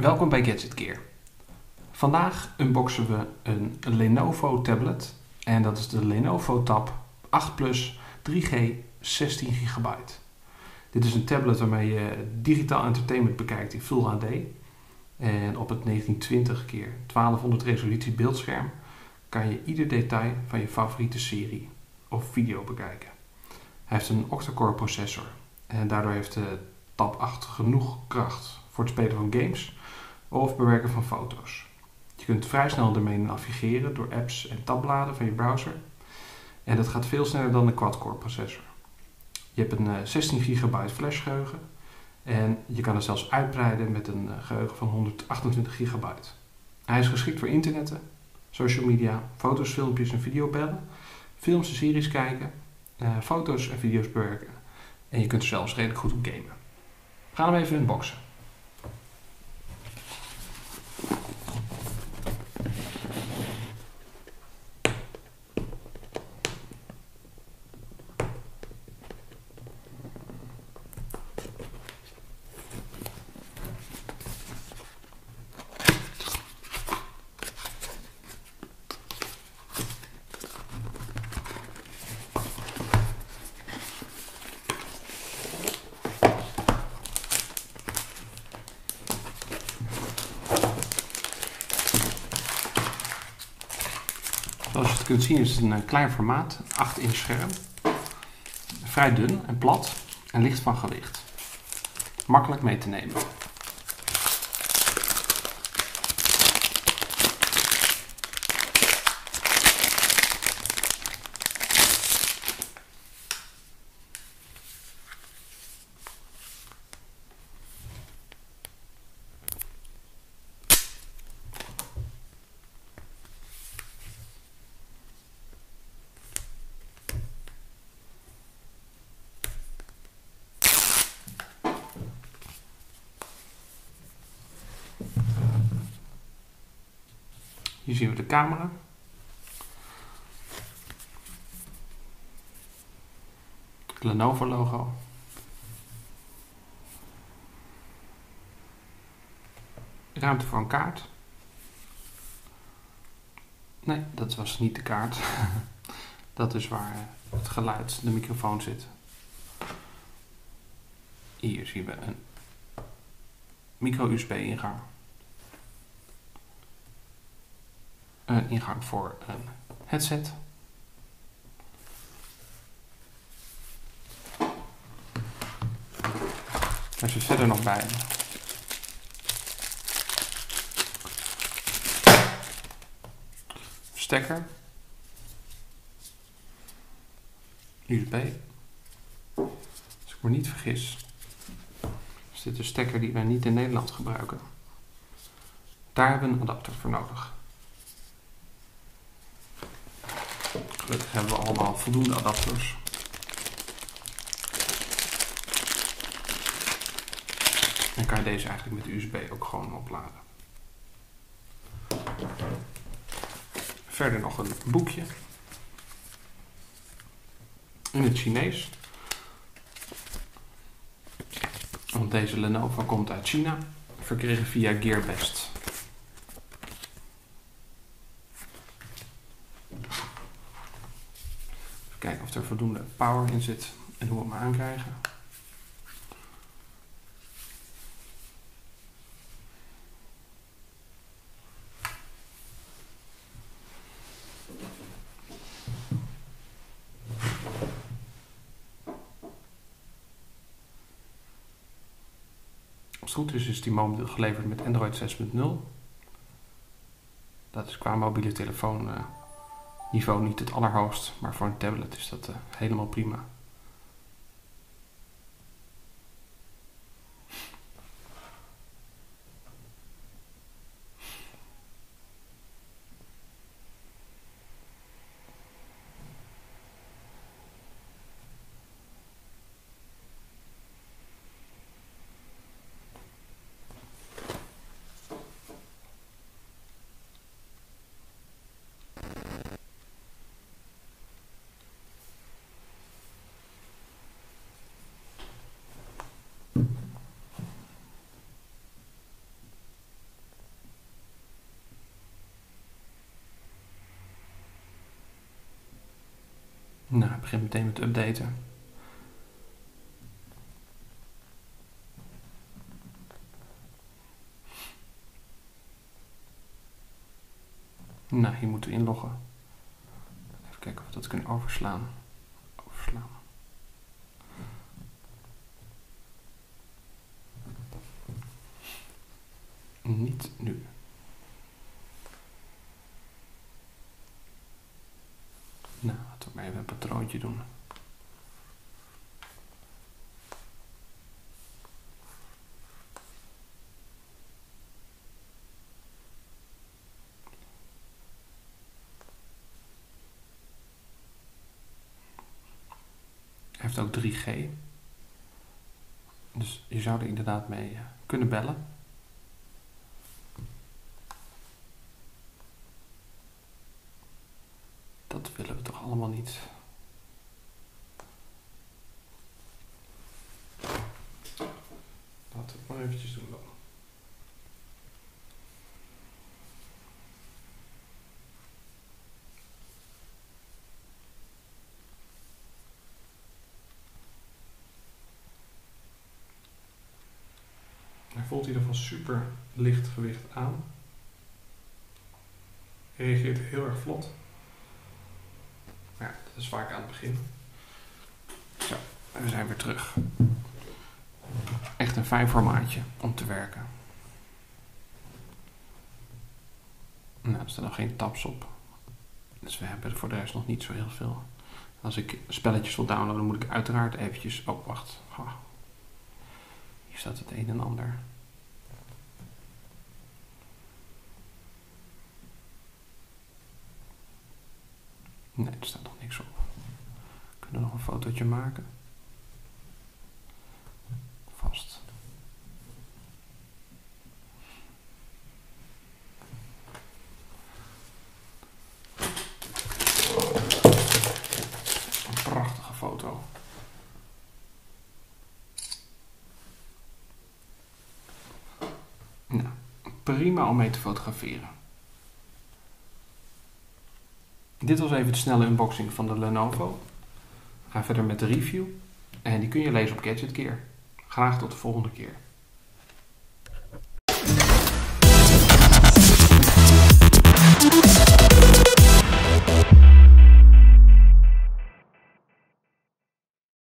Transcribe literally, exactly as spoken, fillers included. Welkom bij GadgetGear. Vandaag unboxen we een Lenovo tablet en dat is de Lenovo Tab acht Plus drie G zestien G B. Dit is een tablet waarmee je digitaal entertainment bekijkt in Full H D en op het negentien twintig keer twaalfhonderd resolutie beeldscherm kan je ieder detail van je favoriete serie of video bekijken. Hij heeft een octa-core processor en daardoor heeft de Tab acht genoeg kracht voor het spelen van games of bewerken van foto's. Je kunt vrij snel ermee navigeren door apps en tabbladen van je browser. En dat gaat veel sneller dan de quad-core processor. Je hebt een zestien gigabyte flashgeheugen en je kan het zelfs uitbreiden met een geheugen van honderdachtentwintig gigabyte. Hij is geschikt voor internetten, social media, foto's, filmpjes en videobellen, films en series kijken, foto's en video's bewerken. En je kunt er zelfs redelijk goed op gamen. We gaan hem even unboxen. Zoals je het kunt zien is het een klein formaat, acht inch scherm, vrij dun en plat en licht van gewicht. Makkelijk mee te nemen. Hier zien we de camera. Het Lenovo logo. Ruimte voor een kaart. Nee, dat was niet de kaart. Dat is waar het geluid, de microfoon zit. Hier zien we een micro-U S B ingang. Een ingang voor een headset. Daar zit verder nog bij stekker, U S B. Als ik me niet vergis, is dit een stekker die wij niet in Nederland gebruiken. Daar hebben we een adapter voor nodig. Gelukkig hebben we allemaal voldoende adapters. En kan je deze eigenlijk met de U S B ook gewoon opladen. Verder nog een boekje. In het Chinees. Want deze Lenovo komt uit China. Verkregen via Gearbest. Kijken of er voldoende power in zit en hoe we hem aankrijgen. Als het goed is, is die momenteel geleverd met Android zes punt nul. Dat is qua mobiele telefoon Uh, niveau niet het allerhoogst, maar voor een tablet is dat uh, helemaal prima. Nou, ik begin meteen met updaten. Nou, hier moeten we inloggen. Even kijken of we dat kunnen overslaan. Overslaan. Niet nu. Nou, laten we maar even een patroontje doen. Hij heeft ook drie G. Dus je zou er inderdaad mee kunnen bellen. Dat willen we toch allemaal niet. Laten we het maar eventjes doen dan. Hij voelt in ieder geval super lichtgewicht aan. Hij reageert heel erg vlot. Ja, dat is vaak aan het begin. Zo, we zijn weer terug. Echt een fijn formaatje om te werken. Nou, er staan nog geen tabs op. Dus we hebben voor de rest nog niet zo heel veel. Als ik spelletjes wil downloaden, moet ik uiteraard eventjes... Oh, wacht. Oh. Hier staat het een en ander. Nee, er staat nog niks op. Kunnen we nog een fotootje maken? Vast. Een prachtige foto. Nou, prima om mee te fotograferen. Dit was even de snelle unboxing van de Lenovo. We gaan verder met de review. En die kun je lezen op GadgetGear. Graag tot de volgende keer.